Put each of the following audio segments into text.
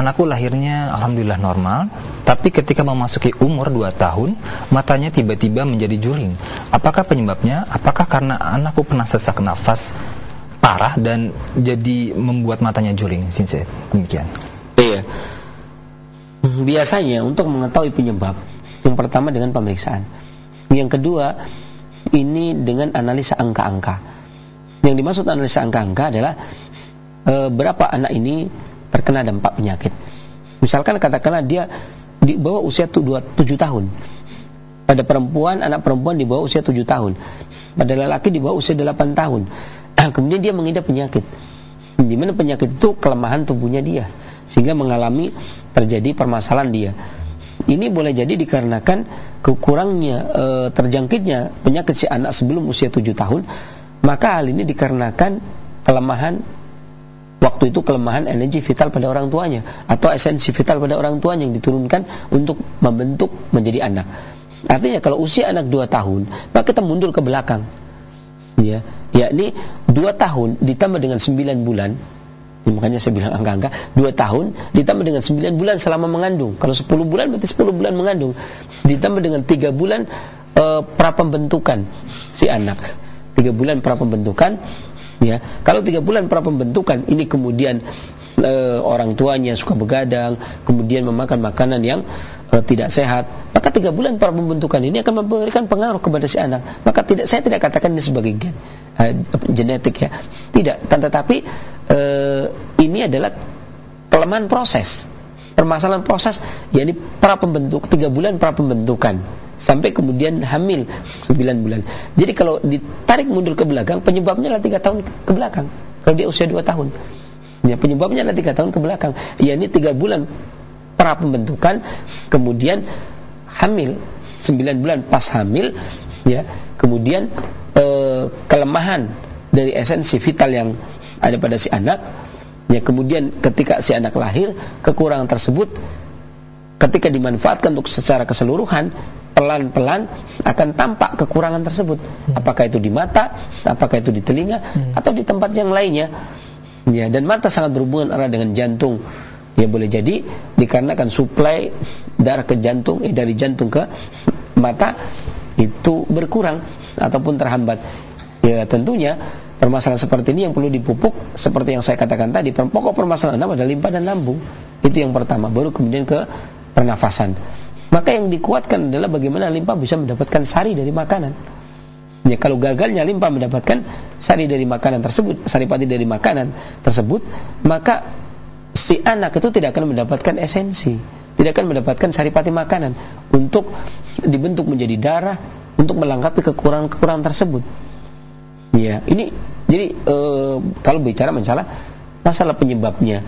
Anakku lahirnya alhamdulillah normal, tapi ketika memasuki umur 2 tahun, matanya tiba-tiba menjadi juling. Apakah penyebabnya? Apakah karena anakku pernah sesak nafas parah dan jadi membuat matanya juling, Sinse? Demikian. Iya. Biasanya untuk mengetahui penyebab, yang pertama dengan pemeriksaan. Yang kedua, ini dengan analisa angka-angka. Yang dimaksud analisa angka-angka adalah berapa anak ini terkena dampak penyakit. Misalkan katakanlah dia di bawah usia 7 tahun. Pada perempuan, anak perempuan di bawah usia 7 tahun. Pada lelaki di bawah usia 8 tahun. Kemudian dia mengidap penyakit. Di mana penyakit itu kelemahan tubuhnya dia, sehingga mengalami terjadi permasalahan dia. Ini boleh jadi dikarenakan kekurangnya terjangkitnya penyakit si anak sebelum usia 7 tahun. Maka hal ini dikarenakan kelemahan waktu itu, kelemahan energi vital pada orang tuanya atau esensi vital pada orang tuanya yang diturunkan untuk membentuk menjadi anak. Artinya kalau usia anak 2 tahun, maka kita mundur ke belakang. Ya, yakni 2 tahun ditambah dengan 9 bulan. Ya, makanya saya bilang angka-angka, 2 tahun ditambah dengan 9 bulan selama mengandung. Kalau 10 bulan berarti 10 bulan mengandung. Ditambah dengan 3 bulan prapembentukan si anak. 3 bulan prapembentukan. Ya, kalau 3 bulan prapembentukan ini kemudian orang tuanya suka begadang, kemudian memakan makanan yang tidak sehat, maka 3 bulan prapembentukan ini akan memberikan pengaruh kepada si anak. Maka saya tidak katakan ini sebagai gen genetik, ya, tidak, tetapi ini adalah kelemahan proses, permasalahan proses, yakni prapembentuk 3 bulan prapembentukan sampai kemudian hamil 9 bulan. Jadi kalau ditarik mundur ke belakang, penyebabnya adalah 3 tahun ke belakang. Kalau dia usia 2 tahun, ya, penyebabnya adalah 3 tahun ke belakang. Ya, ini 3 bulan pra pembentukan, kemudian hamil 9 bulan pas hamil, ya, kemudian kelemahan dari esensi vital yang ada pada si anak, ya, kemudian ketika si anak lahir, kekurangan tersebut ketika dimanfaatkan untuk secara keseluruhan, pelan-pelan akan tampak kekurangan tersebut. Apakah itu di mata, apakah itu di telinga, atau di tempat yang lainnya. Ya, dan mata sangat berhubungan erat dengan jantung. Ya, boleh jadi dikarenakan suplai darah ke jantung, dari jantung ke mata itu berkurang ataupun terhambat. Ya, tentunya permasalahan seperti ini yang perlu dipupuk, seperti yang saya katakan tadi, pokok permasalahan adalah limpa dan lambung. Itu yang pertama, baru kemudian ke pernafasan. Maka yang dikuatkan adalah bagaimana limpa bisa mendapatkan sari dari makanan. Ya, kalau gagalnya limpa mendapatkan sari dari makanan tersebut, saripati dari makanan tersebut, maka si anak itu tidak akan mendapatkan esensi, tidak akan mendapatkan saripati makanan untuk dibentuk menjadi darah untuk melengkapi kekurangan-kekurangan tersebut. Ya, ini jadi kalau bicara masalah penyebabnya,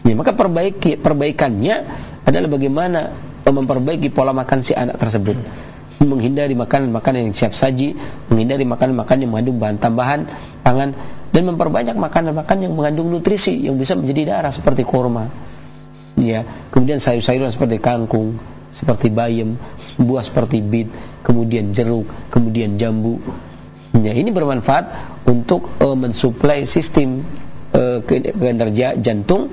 ya, maka perbaikannya adalah bagaimana memperbaiki pola makan si anak tersebut, menghindari makanan-makanan yang siap saji, menghindari makanan-makanan yang mengandung bahan tambahan pangan, dan memperbanyak makanan-makanan yang mengandung nutrisi yang bisa menjadi darah seperti kurma, ya, kemudian sayur-sayuran seperti kangkung, seperti bayam, buah seperti bit, kemudian jeruk, kemudian jambu. Ya, ini bermanfaat untuk mensuplai sistem kinerja jantung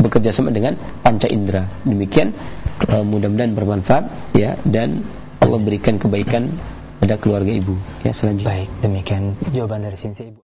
bekerja sama dengan panca indera. Demikian, mudah-mudahan bermanfaat, ya, dan Allah berikan kebaikan pada keluarga ibu, ya, selanjutnya. Baik, demikian jawaban dari Sinse Ibu.